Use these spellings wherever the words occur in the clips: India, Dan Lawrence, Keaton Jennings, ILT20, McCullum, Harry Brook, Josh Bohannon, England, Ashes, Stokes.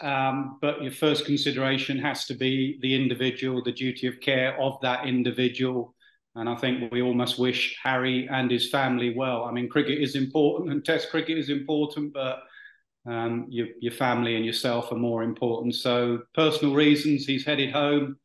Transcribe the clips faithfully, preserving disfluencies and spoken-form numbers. um, but your first consideration has to be the individual, the duty of care of that individual. And I think we all must wish Harry and his family well. I mean, cricket is important and Test cricket is important, but um, your, your family and yourself are more important. So personal reasons, he's headed home.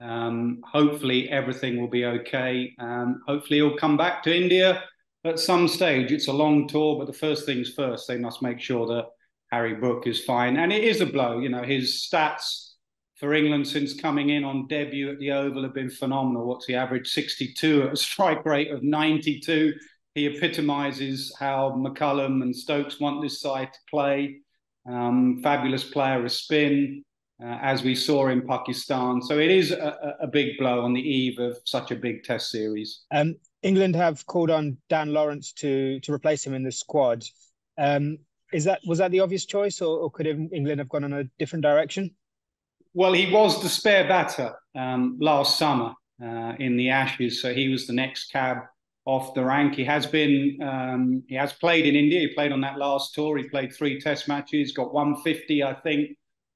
Um, hopefully everything will be okay. Um, hopefully he'll come back to India at some stage. It's a long tour, but the first things first, they must make sure that Harry Brook is fine. And it is a blow. You know, his stats for England since coming in on debut at the Oval have been phenomenal. What's he averaged? sixty-two at a strike rate of ninety-two. He epitomises how McCullum and Stokes want this side to play. Um, fabulous player of spin, uh, as we saw in Pakistan. So it is a, a big blow on the eve of such a big Test series. Um, England have called on Dan Lawrence to to replace him in the squad. Um, is that was that the obvious choice, or, or could England have gone in a different direction? Well, he was the spare batter um, last summer uh, in the Ashes, so he was the next cab off the rank. He has been, um, he has played in India. He played on that last tour. He played three Test matches, got one fifty, I think,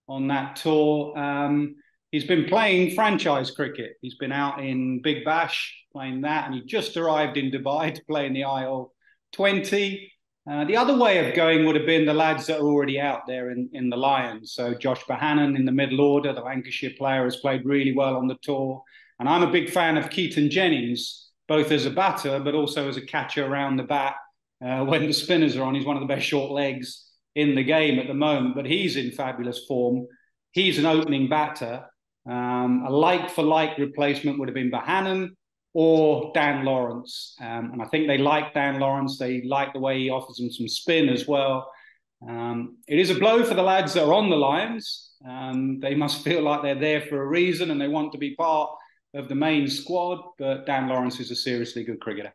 on that tour. Um, he's been playing franchise cricket. He's been out in Big Bash playing that, and he just arrived in Dubai to play in the I L twenty. Uh, the other way of going would have been the lads that are already out there in, in the Lions. So Josh Bohannon in the middle order, the Lancashire player, has played really well on the tour. And I'm a big fan of Keaton Jennings, both as a batter, but also as a catcher around the bat. Uh, when the spinners are on, he's one of the best short legs in the game at the moment. But he's in fabulous form. He's an opening batter. Um, a like-for-like replacement would have been Bohannon or Dan Lawrence. Um, and I think they like Dan Lawrence. They like the way he offers them some spin as well. Um, it is a blow for the lads that are on the Lions. Um, they must feel like they're there for a reason and they want to be part of the main squad. But Dan Lawrence is a seriously good cricketer.